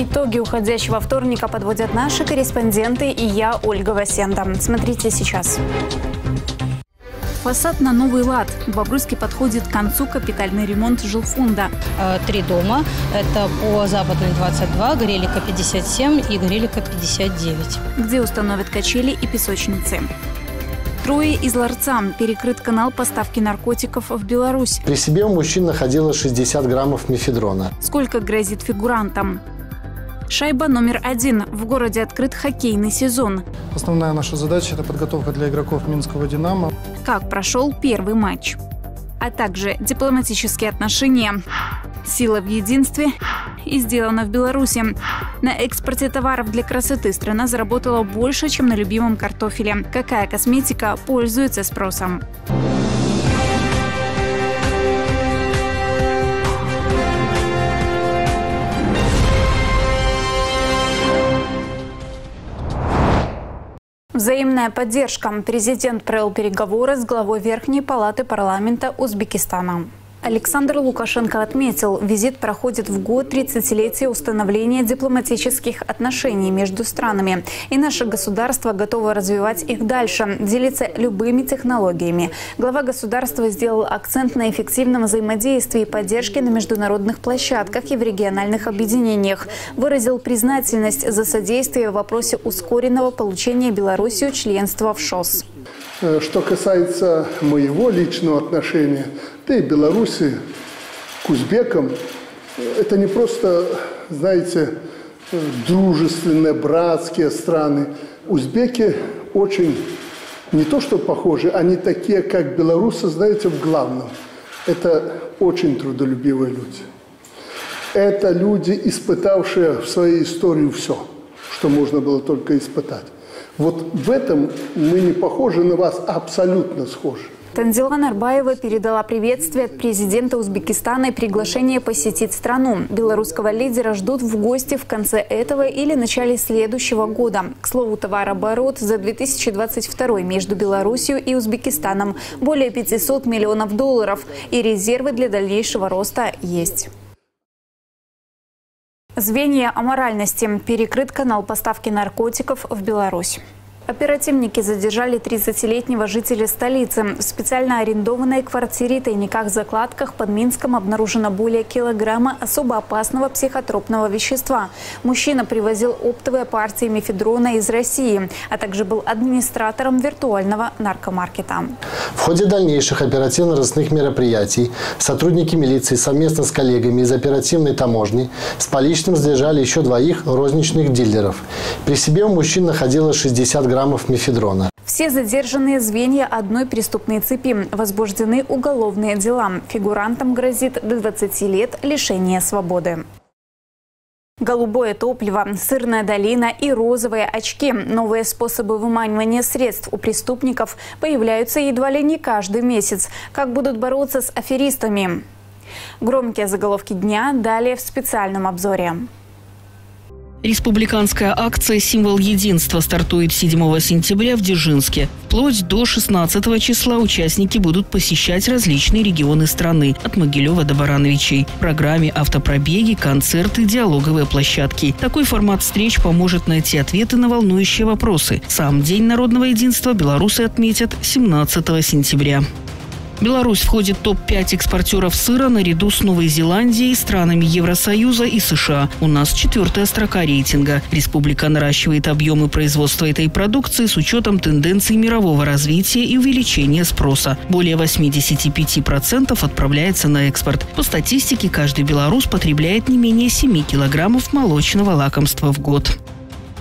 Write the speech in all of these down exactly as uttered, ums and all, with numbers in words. Итоги уходящего вторника подводят наши корреспонденты и я, Ольга Васенда. Смотрите сейчас. Фасад на новый лад. В Бобруйске подходит к концу капитальный ремонт жилфонда. Три дома. Это по Западной двадцать два, Горелика пятьдесят семь и Горелика пятьдесят девять. Где установят качели и песочницы. Трое из Ларца. Перекрыт канал поставки наркотиков в Беларусь. При себе у мужчин находилось шестьдесят граммов мефедрона. Сколько грозит фигурантам? Шайба номер один. В городе открыт хоккейный сезон. Основная наша задача – это подготовка для игроков Минского «Динамо». Как прошел первый матч. А также дипломатические отношения. Сила в единстве и сделано в Беларуси. На экспорте товаров для красоты страна заработала больше, чем на любимом картофеле. Какая косметика пользуется спросом? Взаимная поддержка. Президент провел переговоры с главой Верхней палаты парламента Узбекистана. Александр Лукашенко отметил, визит проходит в год тридцатилетия установления дипломатических отношений между странами. И наше государство готово развивать их дальше, делиться любыми технологиями. Глава государства сделал акцент на эффективном взаимодействии и поддержке на международных площадках и в региональных объединениях. Выразил признательность за содействие в вопросе ускоренного получения Беларусью членства в ШОС. Что касается моего личного отношения, да и белорусы к узбекам, это не просто, знаете, дружественные, братские страны. Узбеки очень не то что похожи, они такие, как белорусы, знаете, в главном. Это очень трудолюбивые люди. Это люди, испытавшие в своей истории все, что можно было только испытать. Вот в этом мы не похожи на вас, а абсолютно схожи. Танзила Нарбаева передала приветствие от президента Узбекистана и приглашение посетить страну. Белорусского лидера ждут в гости в конце этого или начале следующего года. К слову, товарооборот за две тысячи двадцать второй между Беларусью и Узбекистаном более пятисот миллионов долларов, и резервы для дальнейшего роста есть. Звенья аморальности. Перекрыт канал поставки наркотиков в Беларусь. Оперативники задержали тридцатилетнего жителя столицы. В специально арендованной квартире и тайниках-закладках под Минском обнаружено более килограмма особо опасного психотропного вещества. Мужчина привозил оптовые партии мефедрона из России, а также был администратором виртуального наркомаркета. В ходе дальнейших оперативно-розыскных мероприятий сотрудники милиции совместно с коллегами из оперативной таможни с поличным задержали еще двоих розничных дилеров. При себе у мужчин находилось шестьдесят граммов мефедрона. Все задержанные звенья одной преступной цепи. Возбуждены уголовные дела. Фигурантам грозит до двадцати лет лишения свободы. Голубое топливо, сырная долина и розовые очки. Новые способы выманивания средств у преступников появляются едва ли не каждый месяц. Как будут бороться с аферистами? Громкие заголовки дня далее в специальном обзоре. Республиканская акция «Символ единства» стартует седьмого сентября в Дзержинске. Вплоть до шестнадцатого числа участники будут посещать различные регионы страны – от Могилева до Барановичей. В программе автопробеги, концерты, диалоговые площадки. Такой формат встреч поможет найти ответы на волнующие вопросы. Сам День народного единства белорусы отметят семнадцатого сентября. Беларусь входит в топ пять экспортеров сыра наряду с Новой Зеландией, странами Евросоюза и США. У нас четвертая строка рейтинга. Республика наращивает объемы производства этой продукции с учетом тенденций мирового развития и увеличения спроса. Более восьмидесяти пяти процентов отправляется на экспорт. По статистике, каждый белорус потребляет не менее семи килограммов молочного лакомства в год.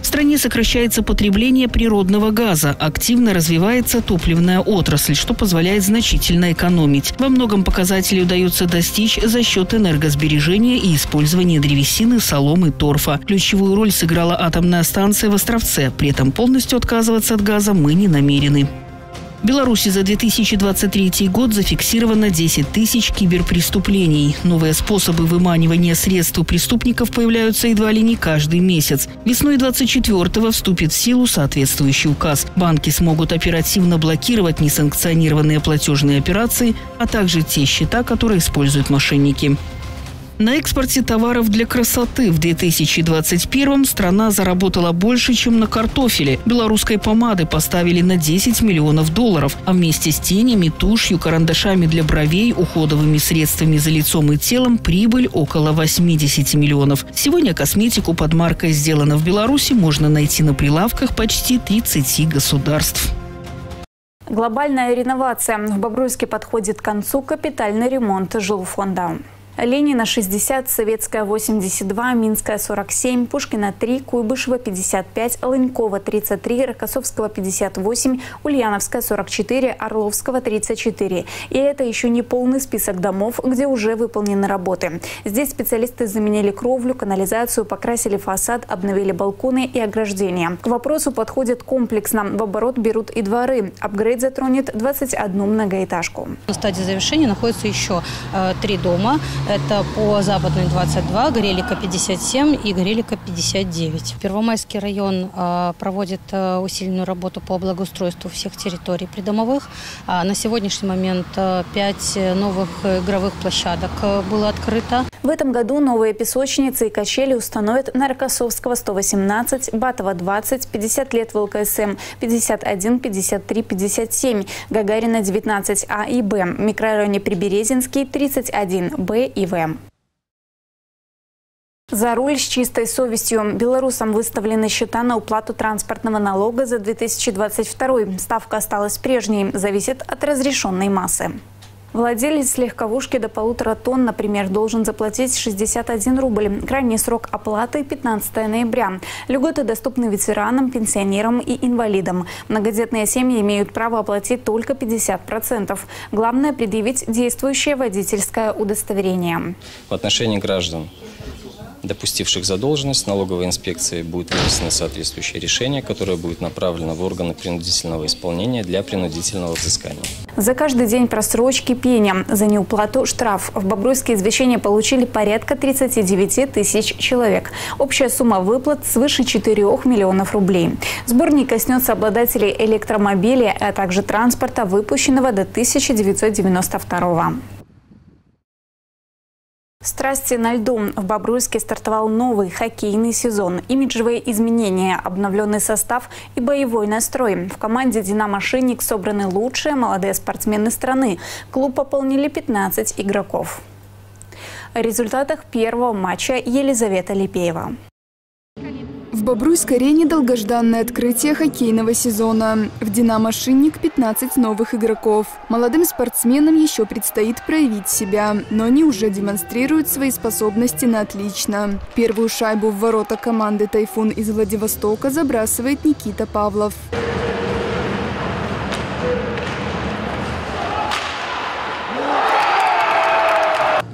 В стране сокращается потребление природного газа, активно развивается топливная отрасль, что позволяет значительно экономить. Во многом показатели удается достичь за счет энергосбережения и использования древесины, соломы, торфа. Ключевую роль сыграла атомная станция в Островце, при этом полностью отказываться от газа мы не намерены. В Беларуси за две тысячи двадцать третий год зафиксировано десять тысяч киберпреступлений. Новые способы выманивания средств у преступников появляются едва ли не каждый месяц. Весной двадцать четвёртого вступит в силу соответствующий указ. Банки смогут оперативно блокировать несанкционированные платежные операции, а также те счета, которые используют мошенники. На экспорте товаров для красоты в две тысячи двадцать первом страна заработала больше, чем на картофеле. Белорусской помады поставили на десять миллионов долларов, а вместе с тенями, тушью, карандашами для бровей, уходовыми средствами за лицом и телом прибыль около восьмидесяти миллионов. Сегодня косметику под маркой «Сделано в Беларуси» можно найти на прилавках почти тридцати государств. Глобальная реновация. В Бобруйске подходит к концу капитальный ремонт жилфонда. Ленина шестьдесят, Советская восемьдесят два, Минская сорок семь, Пушкина три, Куйбышева пятьдесят пять, Лынькова тридцать три, Рокоссовского пятьдесят восемь, Ульяновская сорок четыре, Орловского тридцать четыре. И это еще не полный список домов, где уже выполнены работы. Здесь специалисты заменили кровлю, канализацию, покрасили фасад, обновили балконы и ограждения. К вопросу подходят комплексно. В оборот берут и дворы. Апгрейд затронет двадцать одну многоэтажку. На стадии завершения находятся еще три дома. Это по Западной двадцать два, Горелика пятьдесят семь и Горелика пятьдесят девять. Первомайский район проводит усиленную работу по благоустройству всех территорий придомовых. На сегодняшний момент пять новых игровых площадок было открыто. В этом году новые песочницы и качели установят на Рокоссовского сто восемнадцать, Батова двадцать, пятьдесят лет ВЛКСМ пятьдесят один, пятьдесят три, пятьдесят семь, Гагарина девятнадцать А и Б, в микрорайоне Приберезинский тридцать один Б и В. За руль с чистой совестью. Белорусам выставлены счета на уплату транспортного налога за две тысячи двадцать второй. Ставка осталась прежней, зависит от разрешенной массы. Владелец легковушки до полутора тонн, например, должен заплатить шестьдесят один рубль. Крайний срок оплаты – пятнадцатое ноября. Льготы доступны ветеранам, пенсионерам и инвалидам. Многодетные семьи имеют право оплатить только пятьдесят процентов. Главное – предъявить действующее водительское удостоверение. В отношении граждан, допустивших задолженность, налоговой инспекции будет вынесено соответствующее решение, которое будет направлено в органы принудительного исполнения для принудительного взыскания. За каждый день просрочки пеня, за неуплату штраф. В Бобруйске извещения получили порядка тридцати девяти тысяч человек. Общая сумма выплат свыше четырёх миллионов рублей. Сборник коснется обладателей электромобилей, а также транспорта, выпущенного до тысяча девятьсот девяносто второго. Страсти на льду. В Бобруйске стартовал новый хоккейный сезон. Имиджевые изменения, обновленный состав и боевой настрой. В команде «Динамо-Шинник» собраны лучшие молодые спортсмены страны. Клуб пополнили пятнадцать игроков. О результатах первого матча Елизавета Липеева. В Бобруйск-арене долгожданное открытие хоккейного сезона. В «Динамо-Шинник» пятнадцать новых игроков. Молодым спортсменам еще предстоит проявить себя, но они уже демонстрируют свои способности на отлично. Первую шайбу в ворота команды «Тайфун» из Владивостока забрасывает Никита Павлов.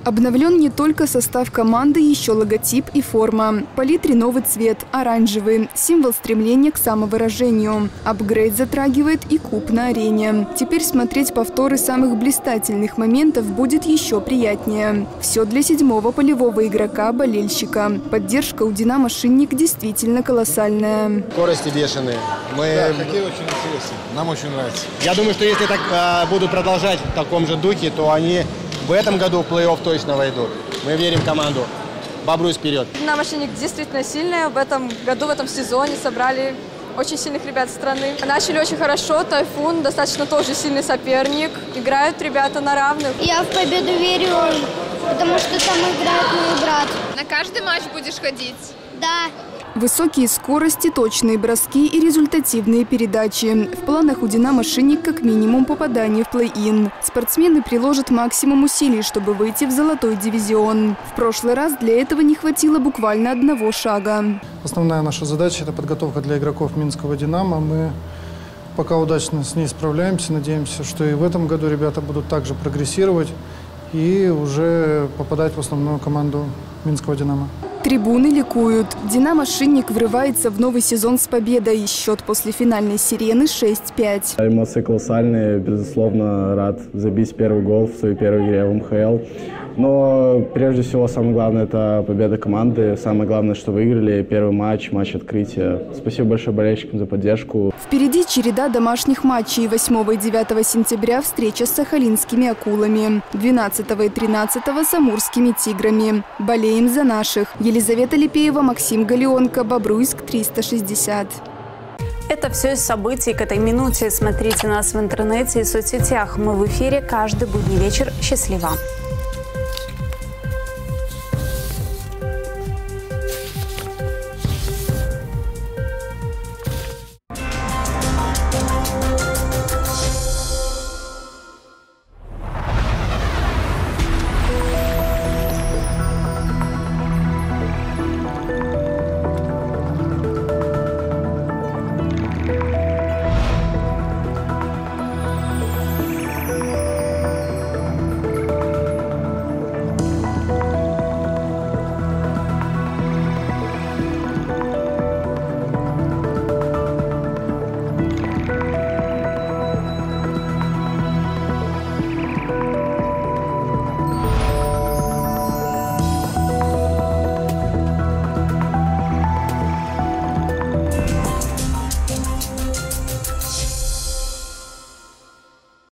Обновлен не только состав команды, еще логотип и форма. В палитре новый цвет – оранжевый, символ стремления к самовыражению. Апгрейд затрагивает и куб на арене. Теперь смотреть повторы самых блистательных моментов будет еще приятнее. Все для седьмого полевого игрока-болельщика. Поддержка у «Динамо-Шинник» действительно колоссальная. Скорости бешеные. Мы... Да, хоккей очень интересен. Нам очень нравится. Я думаю, что если так а, будут продолжать в таком же духе, то они... В этом году в плей-офф точно войдут. Мы верим в команду. Бобруйск вперед. «Динамо-Шинник» действительно сильная. В этом году, в этом сезоне собрали очень сильных ребят страны. Начали очень хорошо. «Тайфун» достаточно тоже сильный соперник. Играют ребята на равных. Я в победу верю, потому что там играет мой брат. На каждый матч будешь ходить? Да. Высокие скорости, точные броски и результативные передачи. В планах у «Динамо-Шинник» как минимум попадание в плей-ин. Спортсмены приложат максимум усилий, чтобы выйти в золотой дивизион. В прошлый раз для этого не хватило буквально одного шага. Основная наша задача – это подготовка для игроков Минского «Динамо». Мы пока удачно с ней справляемся. Надеемся, что и в этом году ребята будут также прогрессировать и уже попадать в основную команду Минского «Динамо». Трибуны ликуют. «Динамо-Шинник» врывается в новый сезон с победой. Счет после финальной сирены шесть пять. Эмоции колоссальные. Безусловно, рад забить первый гол в своей первой игре в эм ха эл. Но прежде всего самое главное – это победа команды. Самое главное, что выиграли первый матч, матч открытия. Спасибо большое болельщикам за поддержку. Впереди череда домашних матчей. восьмого и девятого сентября встреча с сахалинскими акулами. двенадцатого и тринадцатого с амурскими тиграми. Болеем за наших. Елизавета Липеева, Максим Галеонко, Бобруйск, триста шестьдесят. Это все из событий к этой минуте. Смотрите нас в интернете и соцсетях. Мы в эфире каждый будний вечер. Счастливо!